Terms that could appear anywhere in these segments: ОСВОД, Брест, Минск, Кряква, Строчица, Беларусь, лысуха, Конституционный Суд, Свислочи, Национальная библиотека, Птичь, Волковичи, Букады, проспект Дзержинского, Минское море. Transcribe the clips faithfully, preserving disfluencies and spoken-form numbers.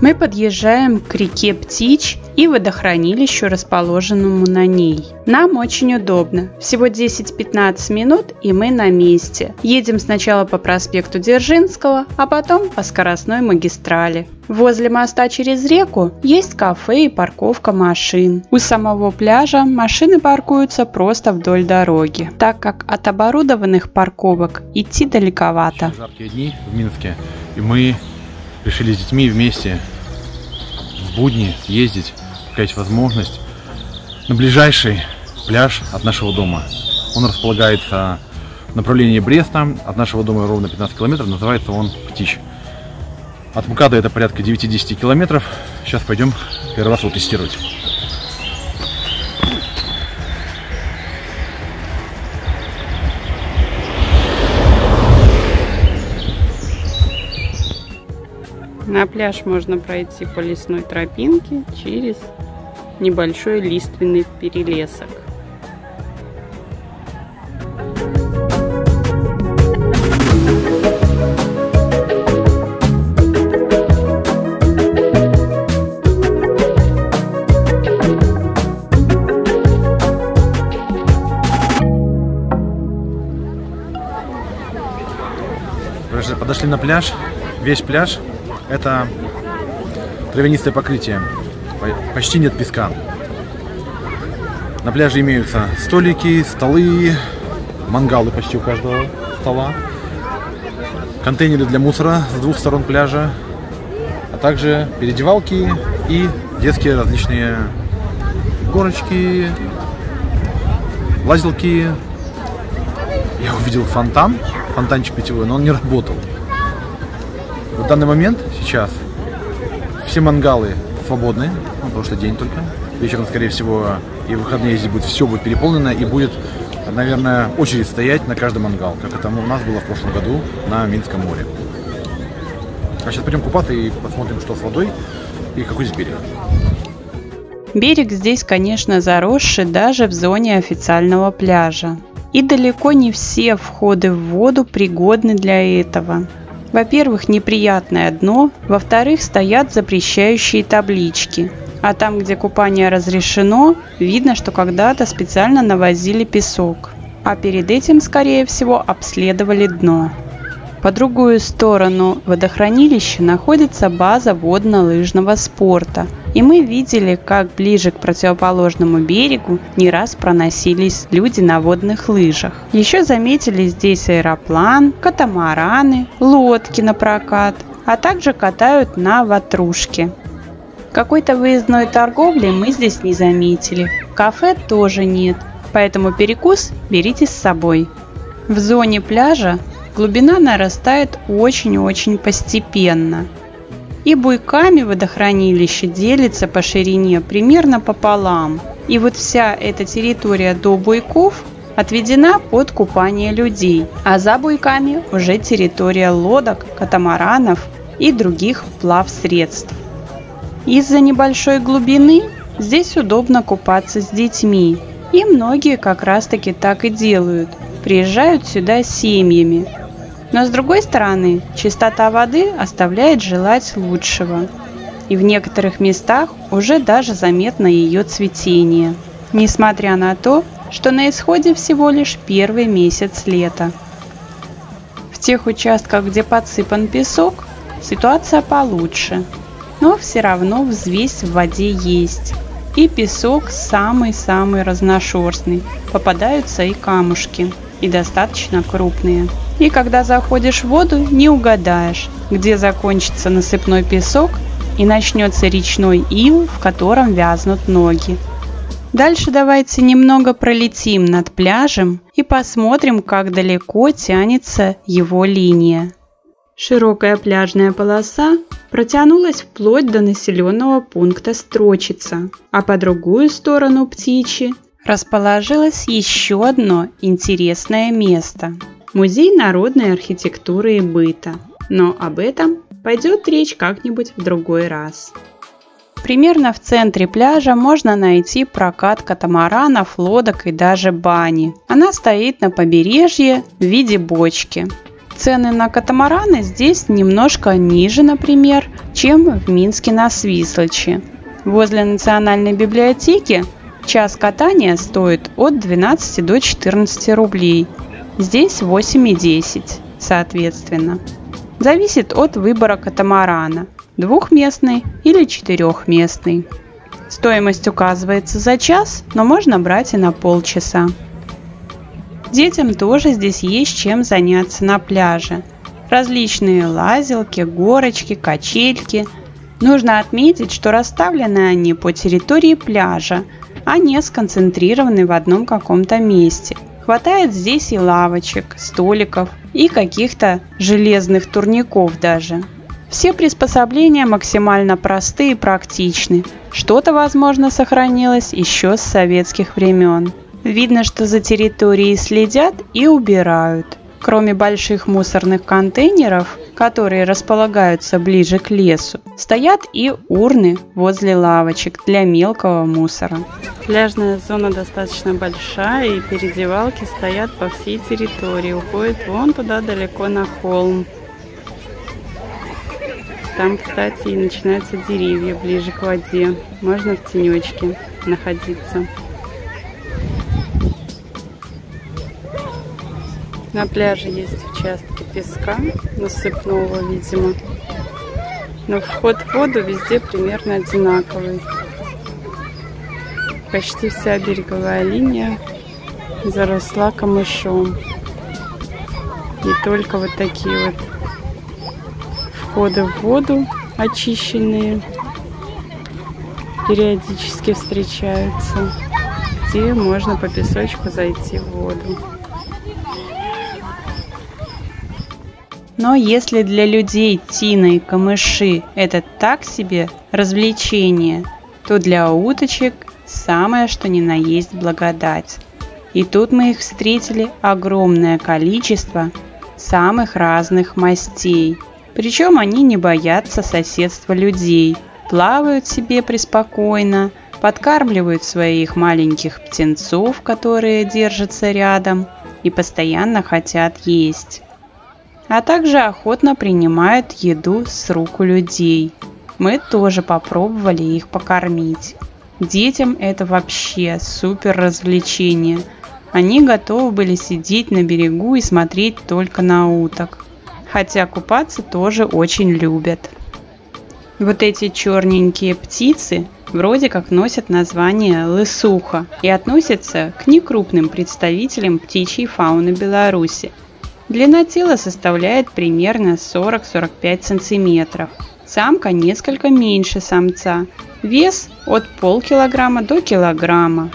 Мы подъезжаем к реке Птичь и водохранилищу, расположенному на ней. Нам очень удобно. Всего десять-пятнадцать минут, и мы на месте. Едем сначала по проспекту Дзержинского, а потом по скоростной магистрали. Возле моста через реку есть кафе и парковка машин. У самого пляжа машины паркуются просто вдоль дороги, так как от оборудованных парковок идти далековато. Жаркие дни в Минске, и мы решили с детьми вместе в будни съездить, пока есть возможность, на ближайший пляж от нашего дома. Он располагается в направлении Бреста, от нашего дома ровно пятнадцать километров, называется он Птичь. От Букады это порядка девять-десять километров. Сейчас пойдем первый раз его тестировать. На пляж можно пройти по лесной тропинке через небольшой лиственный перелесок. Подошли на пляж, весь пляж. Это травянистое покрытие, почти нет песка. На пляже имеются столики, столы, мангалы почти у каждого стола, контейнеры для мусора с двух сторон пляжа, а также передевалки и детские различные горочки, лазилки. Я увидел фонтан, фонтанчик питьевой, но он не работал. В данный момент, сейчас, все мангалы свободны, ну, потому что день только. Вечером, скорее всего, и в выходные здесь будет все будет переполнено, и будет, наверное, очередь стоять на каждый мангал, как это у нас было в прошлом году на Минском море. А сейчас пойдем купаться и посмотрим, что с водой и какой здесь берег. Берег здесь, конечно, заросший даже в зоне официального пляжа. И далеко не все входы в воду пригодны для этого. Во-первых, неприятное дно, во-вторых, стоят запрещающие таблички. А там, где купание разрешено, видно, что когда-то специально навозили песок. А перед этим, скорее всего, обследовали дно. По другую сторону водохранилища находится база водно-лыжного спорта. И мы видели, как ближе к противоположному берегу не раз проносились люди на водных лыжах. Еще заметили здесь аэроплан, катамараны, лодки на прокат, а также катают на ватрушке. Какой-то выездной торговли мы здесь не заметили, кафе тоже нет, поэтому перекус берите с собой. В зоне пляжа глубина нарастает очень-очень постепенно. И буйками водохранилище делится по ширине примерно пополам. И вот вся эта территория до буйков отведена под купание людей. А за буйками уже территория лодок, катамаранов и других плавсредств. Из-за небольшой глубины здесь удобно купаться с детьми. И многие как раз-таки так и делают. Приезжают сюда семьями. Но с другой стороны, чистота воды оставляет желать лучшего. И в некоторых местах уже даже заметно ее цветение. Несмотря на то, что на исходе всего лишь первый месяц лета. В тех участках, где подсыпан песок, ситуация получше. Но все равно взвесь в воде есть. И песок самый-самый разношерстный. Попадаются и камушки, и достаточно крупные. и когда заходишь в воду, не угадаешь, где закончится насыпной песок и начнется речной ил, в котором вязнут ноги. Дальше давайте немного пролетим над пляжем и посмотрим, как далеко тянется его линия. Широкая пляжная полоса протянулась вплоть до населенного пункта Строчица, а по другую сторону Птичи расположилось еще одно интересное место – музей народной архитектуры и быта, но об этом пойдет речь как-нибудь в другой раз. Примерно в центре пляжа можно найти прокат катамаранов, лодок и даже бани. Она стоит на побережье в виде бочки. Цены на катамараны здесь немножко ниже, например, чем в Минске на Свислочи. Возле Национальной библиотеки час катания стоит от двенадцати до четырнадцати рублей. Здесь восемь и десять, соответственно. Зависит от выбора катамарана – двухместный или четырехместный. Стоимость указывается за час, но можно брать и на полчаса. Детям тоже здесь есть чем заняться на пляже. Различные лазилки, горочки, качельки. Нужно отметить, что расставлены они по территории пляжа, а не сконцентрированы в одном каком-то месте. Хватает здесь и лавочек, столиков и каких-то железных турников даже. Все приспособления максимально просты и практичны. Что-то, возможно, сохранилось еще с советских времен. Видно, что за территорией следят и убирают. Кроме больших мусорных контейнеров, которые располагаются ближе к лесу, стоят и урны возле лавочек для мелкого мусора. Пляжная зона достаточно большая, и передевалки стоят по всей территории, уходят вон туда далеко на холм. Там, кстати, и начинаются деревья ближе к воде, можно в тенечке находиться. На пляже есть участки песка, насыпного, видимо, но вход в воду везде примерно одинаковый. Почти вся береговая линия заросла камышом. И только вот такие вот входы в воду, очищенные, периодически встречаются, где можно по песочку зайти в воду. Но если для людей тина и камыши – это так себе развлечение, то для уточек самое что ни на есть благодать. И тут мы их встретили огромное количество самых разных мастей. Причем они не боятся соседства людей, плавают себе преспокойно, подкармливают своих маленьких птенцов, которые держатся рядом и постоянно хотят есть. А также охотно принимают еду с рук у людей. Мы тоже попробовали их покормить. Детям это вообще супер развлечение. Они готовы были сидеть на берегу и смотреть только на уток. Хотя купаться тоже очень любят. Вот эти черненькие птицы вроде как носят название лысуха и относятся к некрупным представителям птичьей фауны Беларуси. Длина тела составляет примерно сорок-сорок пять сантиметров. Самка несколько меньше самца. Вес от полкилограмма до килограмма.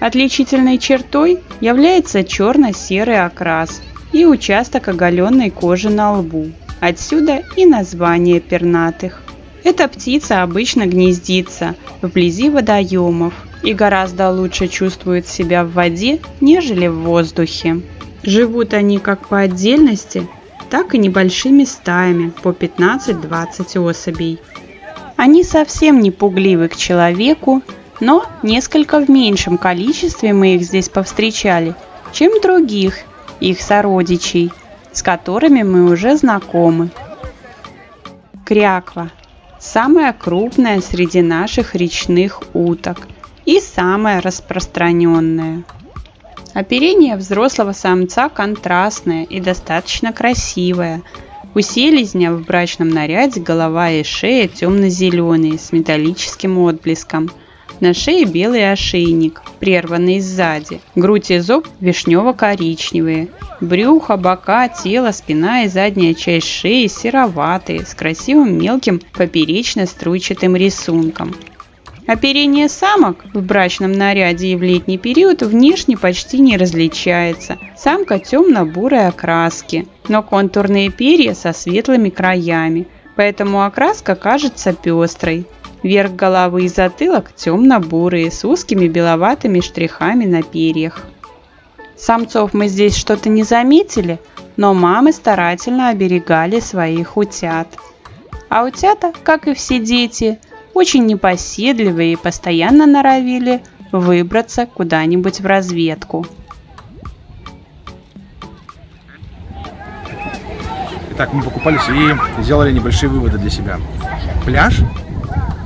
Отличительной чертой является черно-серый окрас и участок оголенной кожи на лбу. Отсюда и название пернатых. Эта птица обычно гнездится вблизи водоемов и гораздо лучше чувствует себя в воде, нежели в воздухе. Живут они как по отдельности, так и небольшими стаями по пятнадцать-двадцать особей. Они совсем не пугливы к человеку, но несколько в меньшем количестве мы их здесь повстречали, чем других их сородичей, с которыми мы уже знакомы. Кряква – самая крупная среди наших речных уток и самая распространенная. Оперение взрослого самца контрастное и достаточно красивое. У селезня в брачном наряде голова и шея темно-зеленые с металлическим отблеском, На шее белый ошейник, прерванный сзади. Грудь и зоб вишнево-коричневые. Брюхо, бока, тело, спина и задняя часть шеи сероватые, с красивым мелким поперечно-струйчатым рисунком. Оперение самок в брачном наряде и в летний период внешне почти не различается. Самка темно-бурой окраски, но контурные перья со светлыми краями, поэтому окраска кажется пестрой. Верх головы и затылок темно-бурые, с узкими беловатыми штрихами на перьях. Самцов мы здесь что-то не заметили, но мамы старательно оберегали своих утят. А утята, как и все дети, очень непоседливые и постоянно норовили выбраться куда-нибудь в разведку. Итак, мы покупались и сделали небольшие выводы для себя. Пляж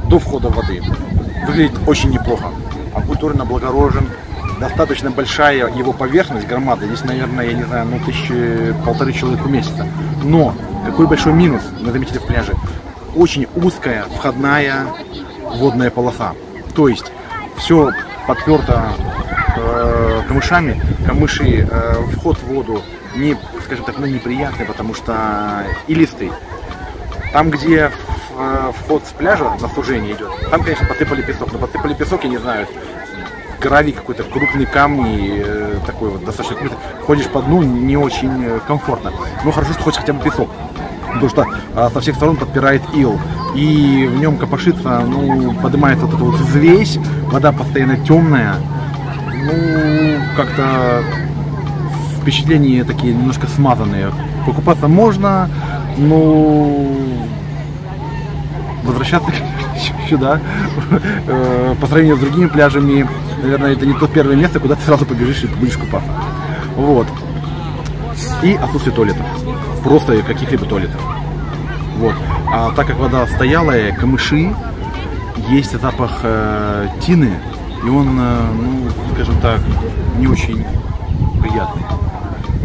до входа в воды выглядит очень неплохо, а культурно облагорожен, достаточно большая его поверхность, громада, здесь, наверное, я не знаю, ну, тысячи, полторы человек в месяц. Но какой большой минус, мы заметили в пляже, очень узкая входная водная полоса, то есть все подперто э, камышами, камыши, э, вход в воду не, скажем так, ну, неприятный, потому что и листый. Там, где э, вход с пляжа на служение идет, там, конечно, посыпали песок, но посыпали песок, я не знаю, гравий какой-то, крупный камни, э, такой вот достаточно крупный, ходишь по дну, не очень комфортно, но хорошо, что хоть хотя бы песок. Потому что а, со всех сторон подпирает ил. И в нем копошится, ну, поднимается вот эта вот взвесь, вода постоянно темная. Ну, как-то впечатления такие немножко смазанные. Покупаться можно, но возвращаться сюда по сравнению с другими пляжами, наверное, это не то первое место, куда ты сразу побежишь и будешь купаться. Вот. И отсутствие туалетов. Просто каких-либо туалетов. Вот. А так как вода стоялая, камыши, есть запах э, тины, и он, э, ну, скажем так, не очень приятный.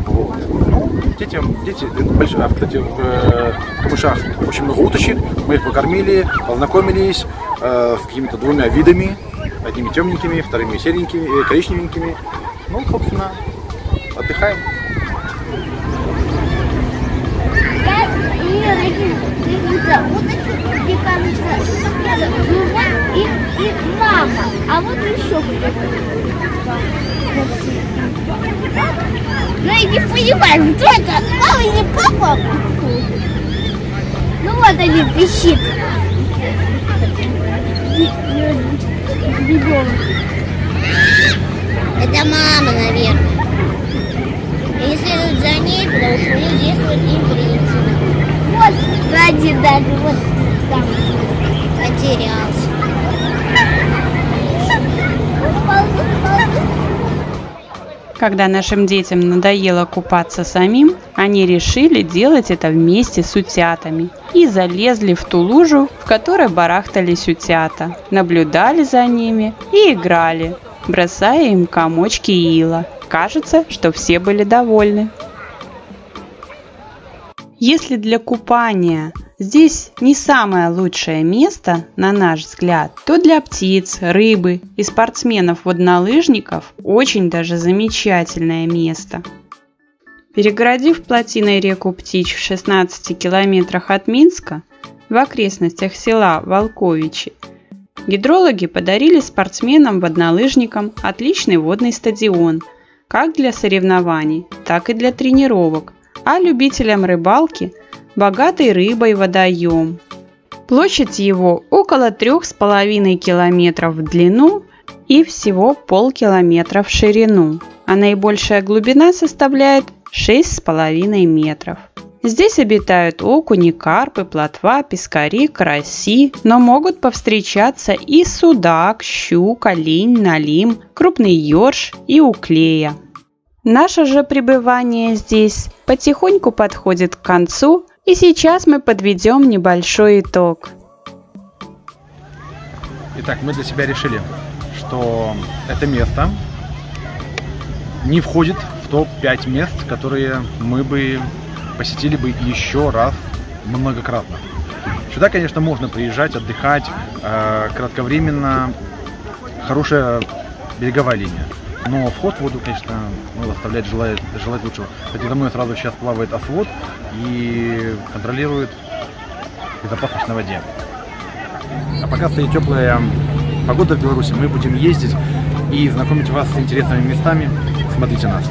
Вот. Ну, детям, дети, большие, а, кстати, в э, камышах очень много уточек, мы их покормили, познакомились э, с какими-то двумя видами, одними темненькими, вторыми серенькими, коричневенькими. Ну, собственно, отдыхаем. И мама, а вот еще ну я не понимаю, кто это? Мама или папа? Ну вот они, пищит. Это мама, наверное. И следует за ней, потому что у нее действует импринцип. Вот сзади даже, вот там потерялся. Когда нашим детям надоело купаться самим, они решили делать это вместе с утятами и залезли в ту лужу, в которой барахтались утята, наблюдали за ними и играли, бросая им комочки ила. Кажется, что все были довольны. Если для купания здесь не самое лучшее место, на наш взгляд, то для птиц, рыбы и спортсменов-воднолыжников очень даже замечательное место. Перегородив плотиной реку Птичь в шестнадцати километрах от Минска, в окрестностях села Волковичи, гидрологи подарили спортсменам-воднолыжникам отличный водный стадион, как для соревнований, так и для тренировок, а любителям рыбалки – богатый рыбой водоем. Площадь его около трех с половиной километров в длину и всего полкилометра в ширину, а наибольшая глубина составляет шесть с половиной метров. Здесь обитают окуни, карпы, плотва, пескари, караси, но могут повстречаться и судак, щука, линь, налим, крупный ёрш и уклея. Наше же пребывание здесь потихоньку подходит к концу. И сейчас мы подведем небольшой итог. Итак, мы для себя решили, что это место не входит в топ пять мест, которые мы бы посетили бы еще раз многократно. Сюда, конечно, можно приезжать, отдыхать э, кратковременно, хорошая береговая линия. Но вход в воду, конечно, ну, оставлять желает, желает лучшего. Кстати, за мной сразу сейчас плавает ОСВОД и контролирует безопасность на воде. А пока стоит теплая погода в Беларуси, мы будем ездить и знакомить вас с интересными местами. Смотрите нас.